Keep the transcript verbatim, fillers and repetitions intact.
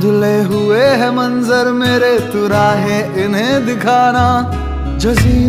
धुंधले हुए है मंजर मेरे, तू राहें इन्हें दिखाना। जजी